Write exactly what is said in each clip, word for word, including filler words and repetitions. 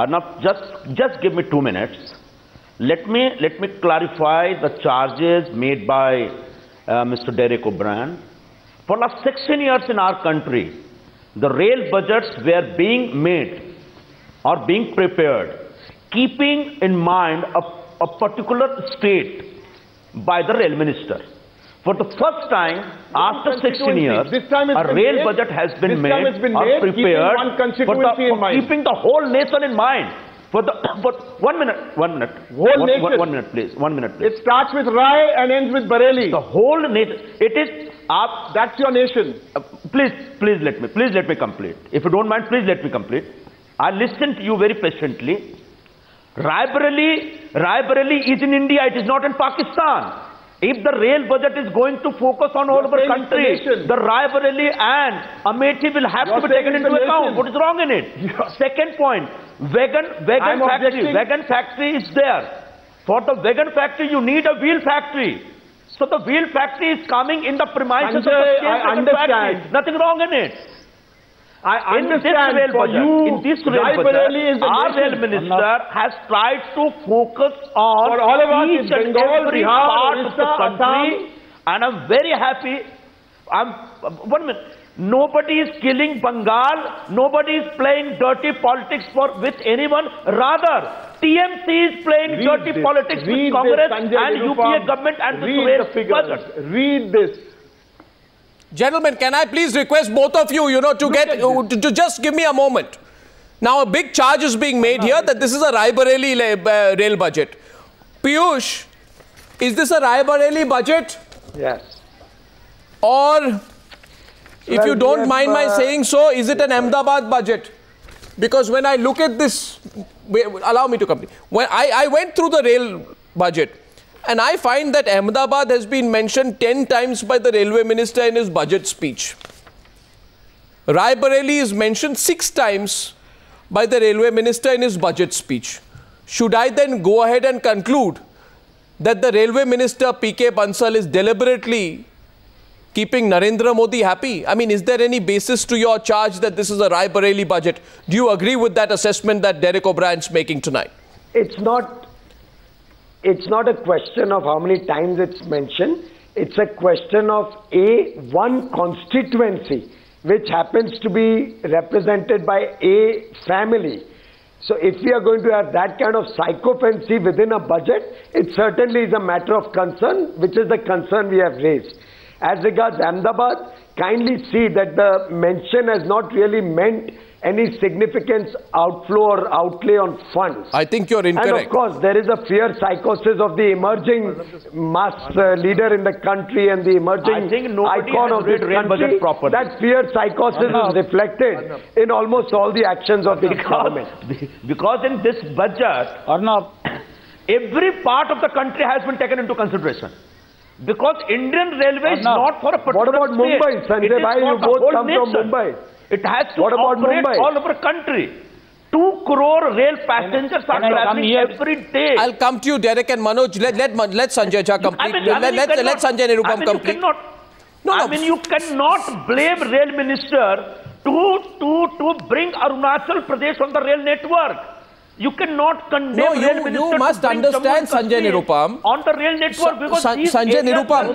Arnab, just, just give me two minutes. Let me, let me clarify the charges made by uh, Mister Derek O'Brien. For last sixteen years in our country, the rail budgets were being made or being prepared, keeping in mind a, a particular state by the rail minister. For the first time after sixteen years, a rail budget has been made or prepared for, the, for keeping the whole nation in mind. For the for one minute, one minute, whole nation. One, one minute, please, one minute, please. It starts with Rai and ends with Bareilly. The whole nation. It is. Uh, That's your nation. Uh, please, please let me, please let me complete. If you don't mind, please let me complete. I listen to you very patiently. Rai Bareilly, Rai Bareilly is in India. It is not in Pakistan. If the rail budget is going to focus on all over country, the Rai Bareilly and Amethi will have to be taken into account. What is wrong in it? Yeah. Second point, wagon, wagon factory. Wagon factory is there. For the wagon factory, you need a wheel factory. So the wheel factory is coming in the premises Sanjay, of the I understand. Factory. Nothing wrong in it. I understand in this rail budget, you, in this rail budget, our rail minister has tried to focus on all of each and Bengal, every Bihar, part Orissa, of the country, Assam. And I'm very happy. I'm one minute. Nobody is killing Bengal. Nobody is playing dirty politics for with anyone. Rather, T M C is playing read dirty this, politics with Congress this, and U P A government and read this rail budget. Read this. Gentlemen, can I please request both of you, you know, to get, to, to just give me a moment. Now, a big charge is being made here that this is a Rai Bareilly rail budget. Piyush, is this a Rai Bareilly budget? Yes. Or, if well, you don't yes, mind my saying so, is it an Ahmedabad budget? Because when I look at this, allow me to complete. When I, I went through the rail budget. And I find that Ahmedabad has been mentioned ten times by the railway minister in his budget speech. Rai Bareilly is mentioned six times by the railway minister in his budget speech. Should I then go ahead and conclude that the railway minister P K Bansal is deliberately keeping Narendra Modi happy? I mean, is there any basis to your charge that this is a Rai Bareilly budget? Do you agree with that assessment that Derek O'Brien is making tonight? It's not... It's not a question of how many times it's mentioned. It's a question of A, one constituency, which happens to be represented by a family. So if we are going to have that kind of sycophancy within a budget, it certainly is a matter of concern, which is the concern we have raised. As regards Ahmedabad, kindly see that the mention has not really meant any significant outflow or outlay on funds. I think you're incorrect. And of course, there is a fierce psychosis of the emerging mass uh, leader in the country and the emerging icon of this country. That fierce psychosis Arnab. is reflected Arnab. in almost all the actions of the government. Because in this budget, Arnab, every part of the country has been taken into consideration. Because Indian Railway Arnab. is not for a particular What about state. Mumbai, Sanjay Bhai? You both come nation. from Mumbai. It has to what about operate Mumbai? all over country. Two crore rail passengers can are traveling every day. I'll come to you, Derek and Manoj. Let, let, let Sanjay Jha complete. I mean, let, I mean, let, cannot, let Sanjay Nirupam I mean, complete. Cannot, no, I no. mean, you cannot blame rail minister to, to, to bring Arunachal Pradesh on the rail network. You cannot condemn no, you, rail minister. You must understand Sanjay Nirupam. On the rail network because Sa these Sanjay Nirupam,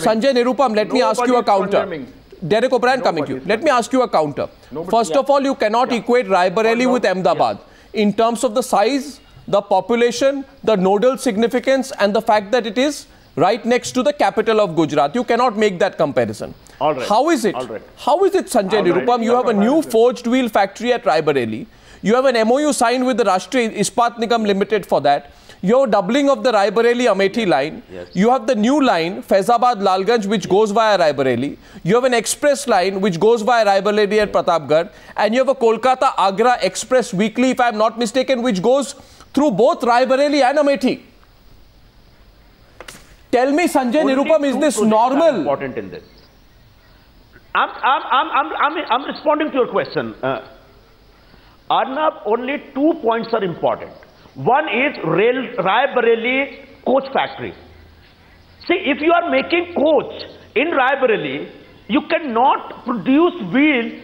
Sanjay Nirupam, let Nobody me ask you a counter. Condemning. Derek O'Brien coming to you. Let me ask you a counter. Nobody, First yeah. of all, you cannot yeah. equate Rai Bareilly with Ahmedabad yeah. in terms of the size, the population, the nodal significance and the fact that it is right next to the capital of Gujarat. You cannot make that comparison. All right. How is it? All right. How is it, Sanjay Nirupam? Right. You have a new forged wheel factory at Rai Bareilly. You have an M O U signed with the Rashtriya Ispat Nigam Limited for that. Your doubling of the Rai Bareilly-Amethi yes. line. Yes. You have the new line, Faizabad Lalganj, which yes. goes via Rai Bareilly. You have an express line, which goes via Rai Bareilly and yes. Pratapgarh. And you have a Kolkata-Agra Express Weekly, if I'm not mistaken, which goes through both Rai Bareilly and Amethi. Tell me, Sanjay Only Nirupam, is this normal? Important in this. I'm, I'm, I'm, I'm, I'm, I'm responding to your question. Uh, Arnab, only two points are important. One is rail, Rai Bareilly coach factory. See, if you are making coach in Rai Bareilly, you cannot produce wheel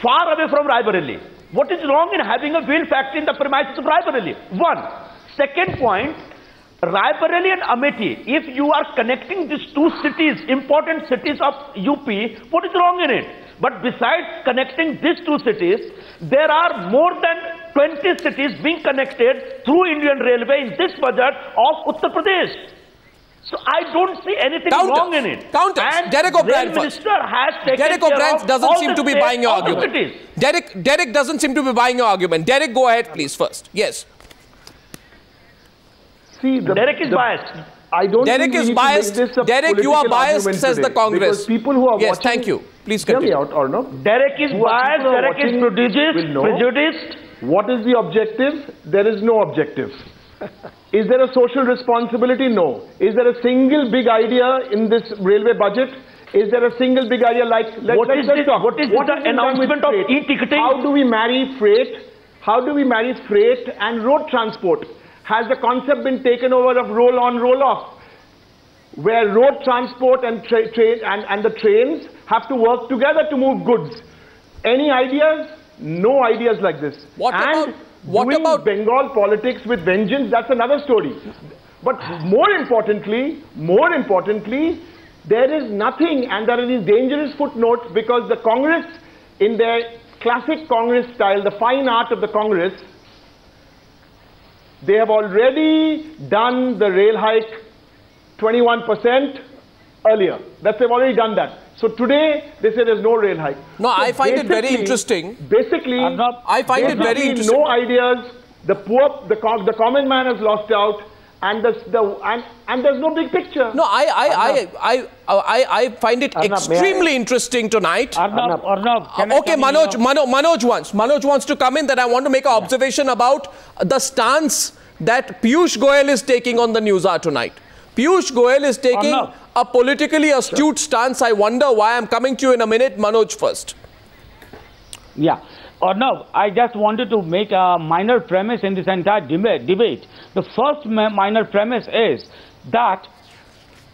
far away from Rai Bareilly. What is wrong in having a wheel factory in the premises of Raebareli? One. Second point, Raebareli and Amethi, if you are connecting these two cities, important cities of U P, what is wrong in it? But besides connecting these two cities, there are more than twenty cities being connected through Indian Railway in this budget of Uttar Pradesh. So I don't see anything counter, wrong in it. Counter. Derek O'Brien has taken Derek O'Brien doesn't seem to be buying your argument. Derek, Derek doesn't seem to be buying your argument. Derek, go ahead, please, first. Yes. See, the, Derek is the, biased. I don't Derek is biased. Derek, you are biased, says today, the Congress. People who are yes, watching, thank you. Please continue. Out or no? Derek is biased. Derek is prejudiced. prejudiced. What is the objective? There is no objective. Is there a social responsibility? No. Is there a single big idea in this railway budget? Is there a single big idea like... Let, what, let, is let's this, talk. what is what the announcement of e-ticketing? How do we marry freight? How do we marry freight and road transport? Has the concept been taken over of roll-on, roll-off? Where road transport and, tra tra and, and the trains have to work together to move goods. Any ideas? No ideas like this. What and about What Doing about Bengal politics with vengeance? That's another story. But more importantly, more importantly, there is nothing, and there are these dangerous footnotes because the Congress, in their classic Congress style, the fine art of the Congress, they have already done the rail hike twenty-one percent earlier. That's they've already done that. So today, they say there's no rail hike. No, so I find it very interesting. Basically, Arnab, I find it very interesting. No ideas. The poor, the, the common man has lost out, and the, the and and there's no big picture. No, I I Arnab, I, I I I find it Arnab, extremely I, interesting tonight. Arnab, Arnab, Arnab, uh, okay, Manoj, Manoj, Manoj wants Manoj wants to come in. That I want to make an yeah. observation about the stance that Piyush Goyal is taking on the news hour tonight. Piyush Goyal is taking Arnab. a politically astute sure. stance. I wonder why. I'm coming to you in a minute. Manoj first. Yeah. Arnab, I just wanted to make a minor premise in this entire debate. The first minor premise is that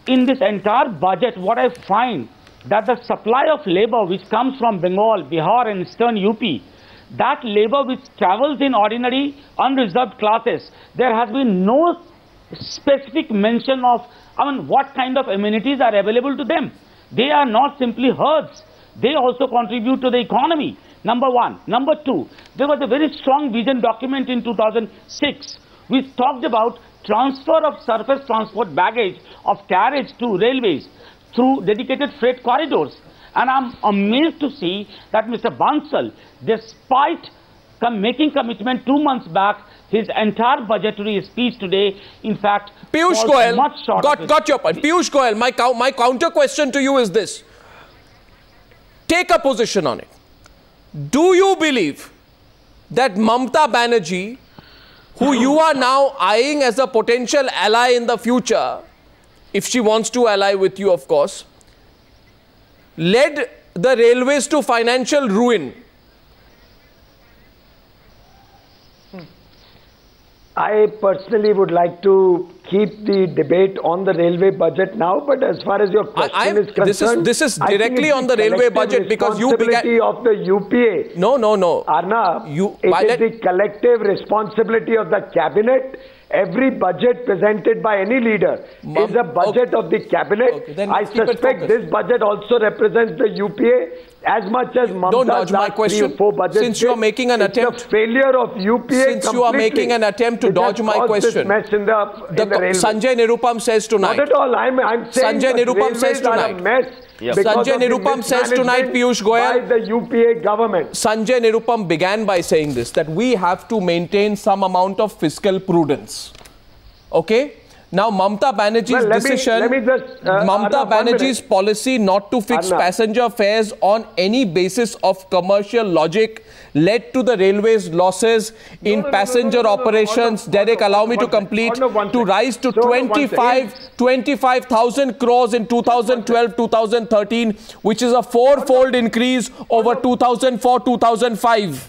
in this entire budget, what I find that the supply of labor which comes from Bengal, Bihar and Eastern U P, that labor which travels in ordinary unreserved classes, there has been no specific mention of, I mean, what kind of amenities are available to them. They are not simply herds. They also contribute to the economy, number one. Number two, there was a very strong vision document in two thousand six, which talked about transfer of surface transport baggage of carriage to railways through dedicated freight corridors. And I'm amazed to see that Mister Bansal, despite making commitment two months back, his entire budgetary speech today, in fact, Piyush Goyal, much got, got your point. Piyush Goyal, my, my counter question to you is this. Take a position on it. Do you believe that Mamata Banerjee, who you are now eyeing as a potential ally in the future, if she wants to ally with you, of course, led the railways to financial ruin? I personally would like to keep the debate on the railway budget now, but as far as your question I, is concerned, this is, this is directly on the railway budget because you began... of the U P A. No, no, no. Arnab, you, it is that... the collective responsibility of the cabinet. Every budget presented by any leader Mom, is a budget okay. of the cabinet. Okay, I suspect this budget also represents the U P A as much as Mamata's Don't dodge my question. Since you are making an attempt, it's a failure of U P A Since completely. you are making an attempt to it dodge my question, mess in the, in the, the Sanjay Nirupam says tonight. Not at all. I'm, I'm saying Sanjay Nirupam says tonight. Yep. Sanjay Nirupam says tonight, Piyush Goyal, by the U P A government. Sanjay Nirupam began by saying this, that we have to maintain some amount of fiscal prudence. Okay? Now, Mamata Banerjee's well, let decision, me, let me just, uh, Mamata Banerjee's policy not to fix Arnab. passenger fares on any basis of commercial logic led to the railways' losses no, in no, passenger no, no, no, operations. No, no, no, Derek, no, allow me to complete, no, no, to rise to so twenty-five thousand crores in two thousand twelve to two thousand thirteen, which is a four-fold increase over two thousand four to two thousand five.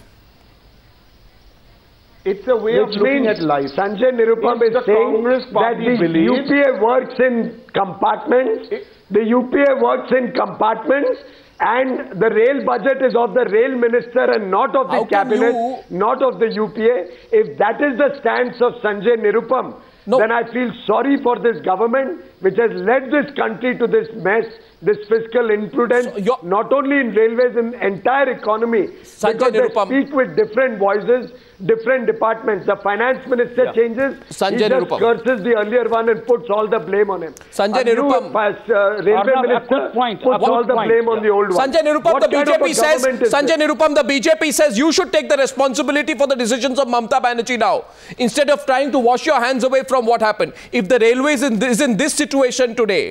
It's a way of looking at life. Sanjay Nirupam is saying that the U P A works in compartments. The U P A works in compartments, and the rail budget is of the rail minister and not of the cabinet, not of the U P A. If that is the stance of Sanjay Nirupam, no. then I feel sorry for this government which has led this country to this mess, this fiscal imprudence, so not only in railways, in entire economy. Sanjay because Nirupam. They speak with different voices, different departments. The finance minister yeah. changes, Sanjay he just Nirupam. curses the earlier one and puts all the blame on him. Sanjay and Nirupam. New, uh, railway Arnab, minister point, puts all the point. blame yeah. on the old one. Sanjay Nirupam, what the B J P says, Sanjay Nirupam, the B J P says you should take the responsibility for the decisions of Mamata Banerjee now, instead of trying to wash your hands away from From what happened. If the railways in this, is in this situation today,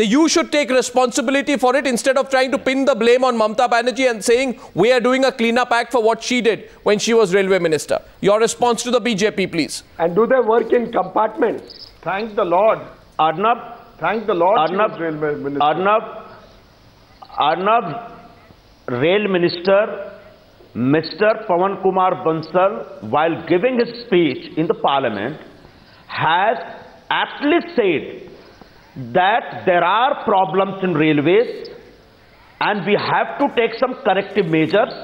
then you should take responsibility for it instead of trying to pin the blame on Mamata Banerjee and saying we are doing a cleanup act for what she did when she was railway minister. Your response to the B J P, please. And do they work in compartments? Thank the Lord, Arnab. Thank the Lord, Arnab. Railway minister. Arnab. Arnab. Rail minister. Mister Pawan Kumar Bansal, while giving his speech in the parliament, has aptly said that there are problems in railways and we have to take some corrective measures.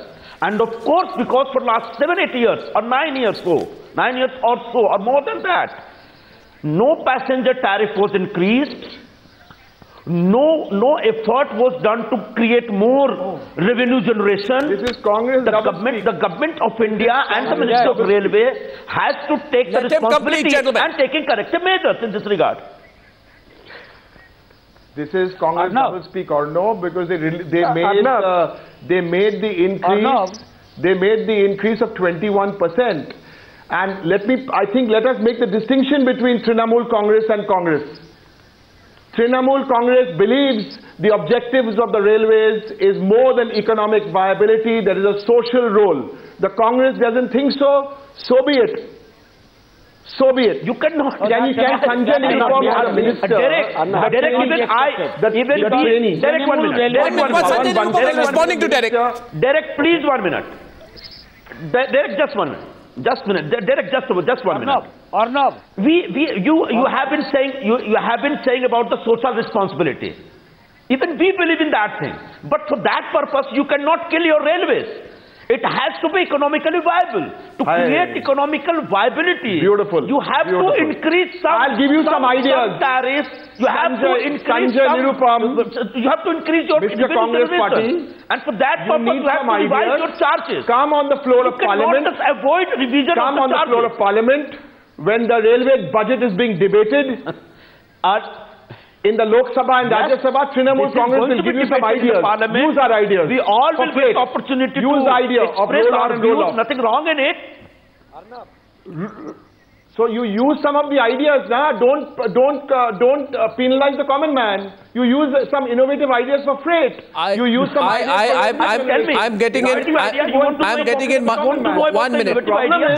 And of course, because for the last seven, eight years or nine years so, nine years or so or more than that, no passenger tariff was increased. No, no effort was done to create more oh. revenue generation. This is Congress. The government, the government of India and the Minister of Railway has to take the responsibility and taking corrective measures in this regard. This is Congress double speak or no, because they they made uh, they made the increase they made the increase of twenty-one percent. And let me, I think, let us make the distinction between Trinamool Congress and Congress. Trinamool Congress believes the objectives of the railways is more than economic viability, there is a social role. The Congress doesn't think so, so be it. So be it. You cannot. Oh, can you can Sanjay Nirupam as a minister? Derek, Derek, even I, that even we, Derek, one minute. Derek, one minute. Derek, responding to Derek. Derek, please, one minute. Derek, just one minute. Just a minute, Derek. Just just one minute. Arnab, we we you you have been saying you you have been saying about the social responsibility. Even we believe in that thing. But for that purpose, you cannot kill your railways. It has to be economically viable. To create economical viability, beautiful. You have beautiful. to increase some. I'll give you some, some ideas. Some tariffs. You Sanjay, have to increase Sanjay Nirupam. Some, you have to increase your Mister Congress services. Party. And for that you purpose, you have to revise your charges. Come on the floor you of Parliament. Just avoid revision Come of the on charges. the floor of Parliament when the railway budget is being debated. uh, In the Lok Sabha and yes. Rajya Sabha, Trinamool Congress will give you some ideas. Use our ideas. We all will get opportunity Use to the idea express of our views. Nothing wrong in it. So you use some of the ideas, nah? Don't don't uh, don't uh, penalize the common man. You use some innovative ideas for freight. I, you use some. I I I I'm, I'm, I'm getting in. You know, I'm getting in. One minute,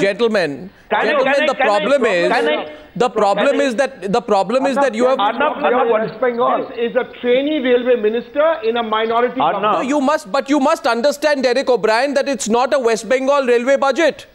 gentlemen. Gentlemen, the problem is. The problem is that the problem is that you have. This is a trainee railway minister in a minority. No, you must, but you must understand, Derek O'Brien, that it's not a West Bengal railway budget.